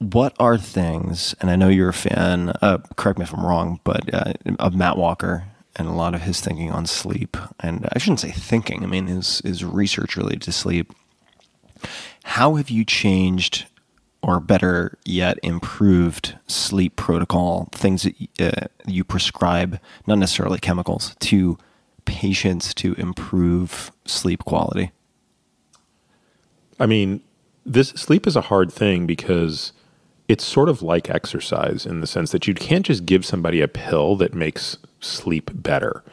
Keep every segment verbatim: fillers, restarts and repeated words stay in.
what are things, and I know you're a fan, uh, correct me if I'm wrong, but uh, of Matt Walker and a lot of his thinking on sleep. And I shouldn't say thinking, I mean his, his research related to sleep. How have you changed, or better yet, improved sleep protocol, things that uh, you prescribe, not necessarily chemicals, to patients to improve sleep quality? I mean, this sleep is a hard thing because it's sort of like exercise in the sense that you can't just give somebody a pill that makes sleep better.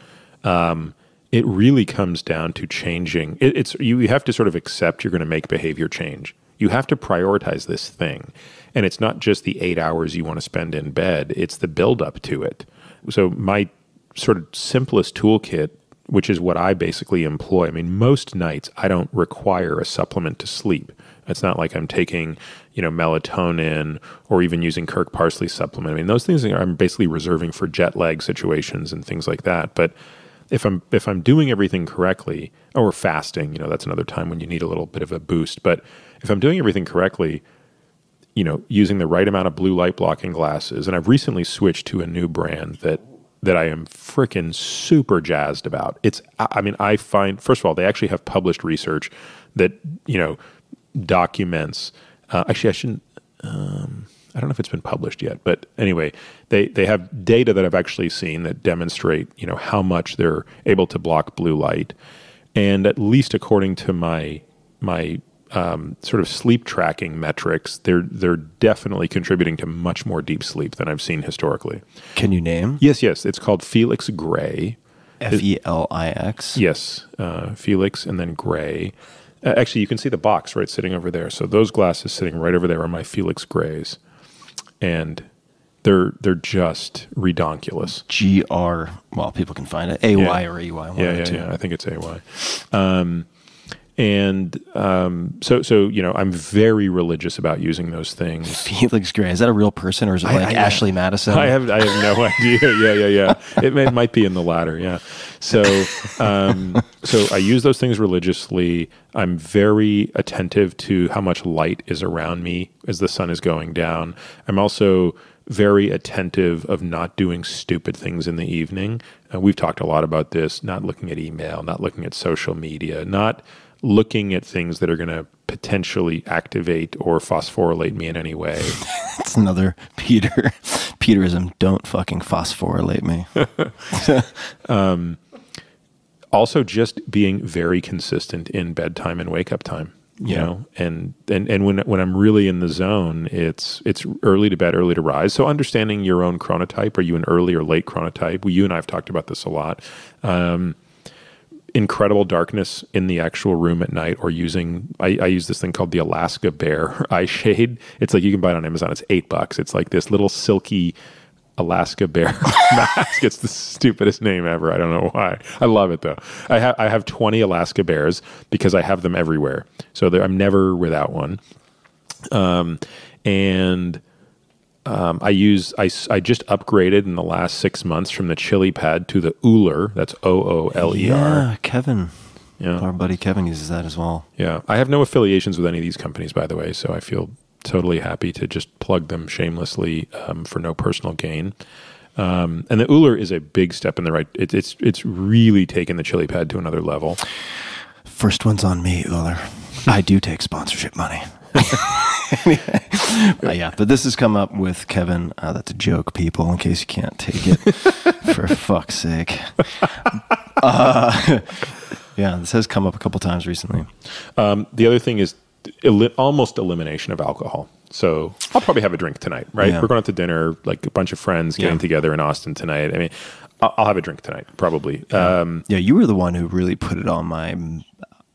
Um, it really comes down to changing. It, it's you, you have to sort of accept you're going to make behavior change. You have to prioritize this thing. And it's not just the eight hours you want to spend in bed, it's the buildup to it. So my sort of simplest toolkit, which is what I basically employ. I mean, most nights I don't require a supplement to sleep. It's not like I'm taking, you know, melatonin or even using Kirk Parsley supplement. I mean, those things I'm basically reserving for jet lag situations and things like that. But if I'm if I'm doing everything correctly, or fasting, you know, that's another time when you need a little bit of a boost. But if I'm doing everything correctly, you know, using the right amount of blue light blocking glasses, and I've recently switched to a new brand that that I am frickin' super jazzed about. It's, I mean, I find, first of all, they actually have published research that, you know, documents, uh, actually I shouldn't, um, I don't know if it's been published yet, but anyway, they, they have data that I've actually seen that demonstrate, you know, how much they're able to block blue light. And at least according to my, my um, sort of sleep tracking metrics, they're, they're definitely contributing to much more deep sleep than I've seen historically. Can you name? Yes, yes. It's called Felix Gray. F E L I X? Yes. Uh, Felix and then Gray. Uh, actually, you can see the box, right, sitting over there. So those glasses sitting right over there are my Felix Grays. And they're they're just redonkulous. G R, well, people can find it. A Y yeah. Or E Y. Yeah, yeah, yeah, I think it's A Y. Um, and um, so, so you know, I'm very religious about using those things. Felix Gray, is that a real person or is it I, like I, Ashley Madison? I have I have no idea. Yeah, yeah, yeah. It, may, it might be in the latter, yeah. So, um, so I use those things religiously. I'm very attentive to how much light is around me as the sun is going down. I'm also very attentive of not doing stupid things in the evening. Uh, we've talked a lot about this, not looking at email, not looking at social media, not looking at things that are going to potentially activate or phosphorylate me in any way. It's another Peter, Peterism, don't fucking phosphorylate me. um, also just being very consistent in bedtime and wake up time. You yeah. know, and, and, and when, when I'm really in the zone, it's, it's early to bed, early to rise. So understanding your own chronotype, are you an early or late chronotype? Well, you and I have talked about this a lot. Um, incredible darkness in the actual room at night, or using, I, I use this thing called the Alaska Bear eye shade. It's like, you can buy it on Amazon. It's eight bucks. It's like this little silky Alaska Bear mask. It's the stupidest name ever. I don't know why. I love it though. I have I have twenty Alaska Bears because I have them everywhere. So I'm never without one. Um, and um, I use I, I just upgraded in the last six months from the ChiliPad to the Ooler. That's O O L E R. Yeah, Kevin. Yeah, our buddy Kevin uses that as well. Yeah, I have no affiliations with any of these companies, by the way. So I feel totally happy to just plug them shamelessly um, for no personal gain. Um, and the Ooler is a big step in the right. It, it's it's really taken the ChiliPad to another level. First one's on me, Ooler. I do take sponsorship money. Anyway, uh, yeah, but this has come up with Kevin. Uh, that's a joke, people, in case you can't take it. For fuck's sake. Uh, yeah, this has come up a couple times recently. Um, the other thing is, Eli almost elimination of alcohol. So I'll probably have a drink tonight, right? Yeah. We're going out to dinner, like a bunch of friends getting yeah. together in Austin tonight. I mean, I'll, I'll have a drink tonight, probably. Yeah. Um, yeah, you were the one who really put it on my...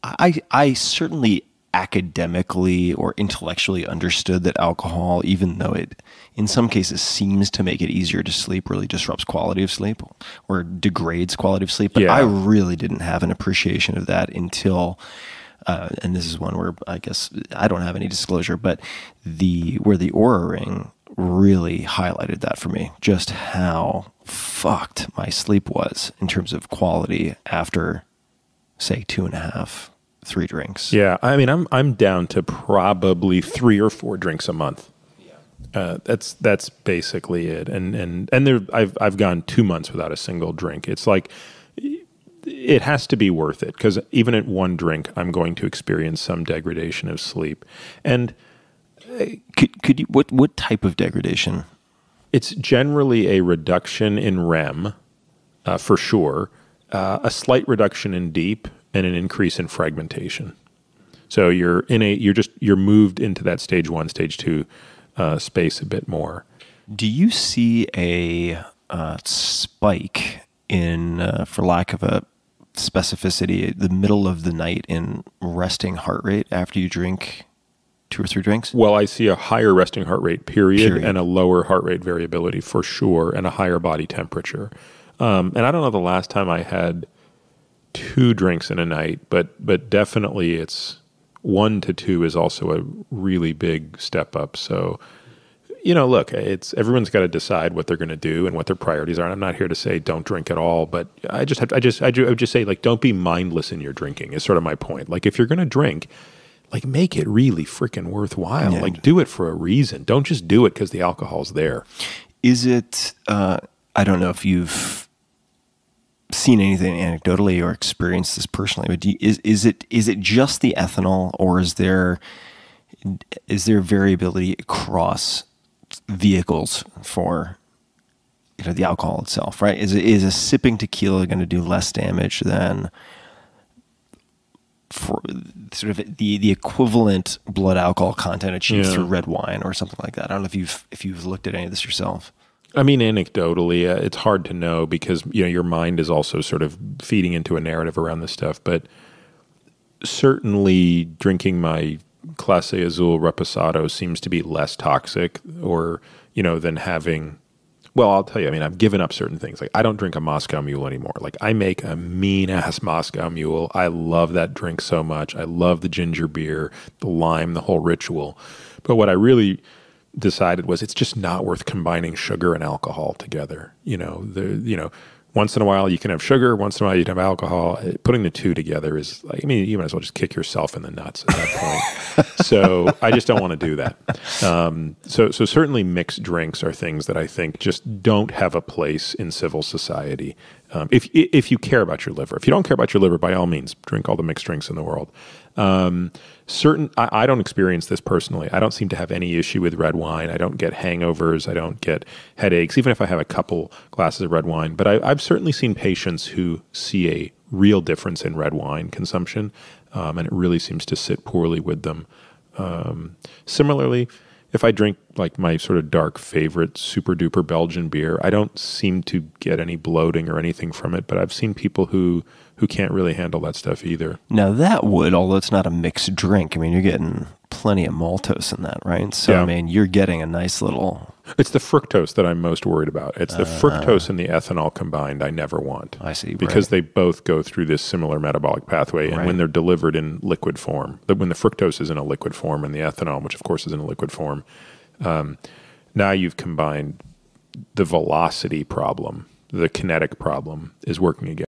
I, I certainly academically or intellectually understood that alcohol, even though it in some cases seems to make it easier to sleep, really disrupts quality of sleep or degrades quality of sleep. But yeah. I really didn't have an appreciation of that until... Uh, and this is one where I guess I don't have any disclosure, but the where the Aura Ring really highlighted that for me, just how fucked my sleep was in terms of quality after, say, two and a half, three drinks. Yeah, I mean, I'm I'm down to probably three or four drinks a month. Yeah. Uh, that's that's basically it. And and and there, I've I've gone two months without a single drink. It's like, it has to be worth it, because even at one drink, I'm going to experience some degradation of sleep. And uh, could could you, what what type of degradation? It's generally a reduction in REM, uh, for sure. Uh, a slight reduction in deep, and an increase in fragmentation. So you're in a you're just you're moved into that stage one, stage two uh, space a bit more. Do you see a uh, spike in, uh, for lack of a specificity, the middle of the night in resting heart rate after you drink two or three drinks? Well, I see a higher resting heart rate period, period. and a lower heart rate variability for sure, and a higher body temperature. Um, and I don't know the last time I had two drinks in a night, but but definitely it's one to two is also a really big step up. So, you know, look, it's everyone's got to decide what they're going to do and what their priorities are. And I'm not here to say don't drink at all, but I just have to, I just I, do, I would just say, like, don't be mindless in your drinking is sort of my point. Like, if you're going to drink, like, make it really freaking worthwhile. Yeah. Like, do it for a reason. Don't just do it because the alcohol's there. Is it? Uh, I don't know if you've seen anything anecdotally or experienced this personally, but do you, is is it is it just the ethanol, or is there is there variability across vehicles for, you know, the alcohol itself? Right? Is is a sipping tequila going to do less damage than for sort of the the equivalent blood alcohol content achieved yeah. through red wine or something like that? I don't know if you've if you've looked at any of this yourself. I mean, anecdotally, uh, it's hard to know, because, you know, your mind is also sort of feeding into a narrative around this stuff. But certainly drinking my Clase Azul Reposado seems to be less toxic, or, you know, than having, well, I'll tell you, I mean, I've given up certain things. Like, I don't drink a Moscow Mule anymore. Like, I make a mean-ass Moscow Mule. I love that drink so much. I love the ginger beer, the lime, the whole ritual. But what I really decided was, it's just not worth combining sugar and alcohol together. You know, the you know, once in a while you can have sugar, once in a while you can have alcohol. Putting the two together is like, I mean, you might as well just kick yourself in the nuts at that point. So I just don't want to do that. Um, so so certainly mixed drinks are things that I think just don't have a place in civil society. Um, if if you care about your liver, if you don't care about your liver, by all means, drink all the mixed drinks in the world. Um, certain, I, I don't experience this personally. I don't seem to have any issue with red wine. I don't get hangovers. I don't get headaches, even if I have a couple glasses of red wine. But I, I've certainly seen patients who see a real difference in red wine consumption, um, and it really seems to sit poorly with them. Um, similarly, if I drink, like, my sort of dark favorite super duper Belgian beer, I don't seem to get any bloating or anything from it, but I've seen people who who can't really handle that stuff either. Now that would, although it's not a mixed drink, I mean, you're getting plenty of maltose in that, right? So, yeah. I mean, you're getting a nice little... It's the fructose that I'm most worried about. It's the uh, fructose and the ethanol combined I never want. I see. Because right. they both go through this similar metabolic pathway, and right. when they're delivered in liquid form, when the fructose is in a liquid form and the ethanol, which of course is in a liquid form, um, now you've combined the velocity problem, the kinetic problem is working again.